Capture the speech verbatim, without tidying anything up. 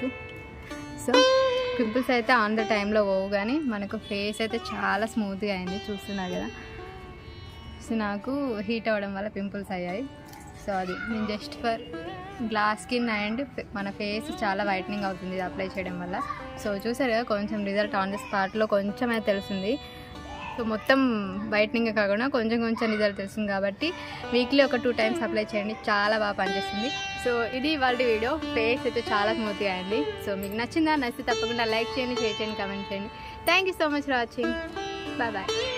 pimples. So pimples అయితే on the time లో పోవు గానీ మనకు ఫేస్ అయితే చాలా స్మూత్ గా అయింది చూస్తున్నారు కదా. సో నాకు హీట్ అవడం వల్ల పింపుల్స్ అయ్యాయి. సో అది నేను just for glass skin and మన ఫేస్ చాలా వైటనింగ్ అవుతుంది ఇది అప్లై చేయడం వల్ల. సో చూసారు కదా కొంచెం రిజల్ట్ ఆన్ ది స్పాట్లో కొంచెం అయితే తెలుస్తుంది. సో మొత్తం వైటనింగ్ కాకుండా కొంచెం కొంచెం రిజల్ట్ తెలుస్తుంది కాబట్టి వీక్లీ ఒక టూ టైమ్స్ అప్లై చేయండి, చాలా బాగా పనిచేస్తుంది. సో ఇది వాళ్ళ వీడియో, ఫేస్ అయితే చాలా స్మూత్గా అయింది. సో మీకు నచ్చిందా? నచ్చితే తప్పకుండా లైక్ చేయండి, షేర్ చేయండి, కామెంట్ చేయండి. Thank you so much for watching. Bye bye.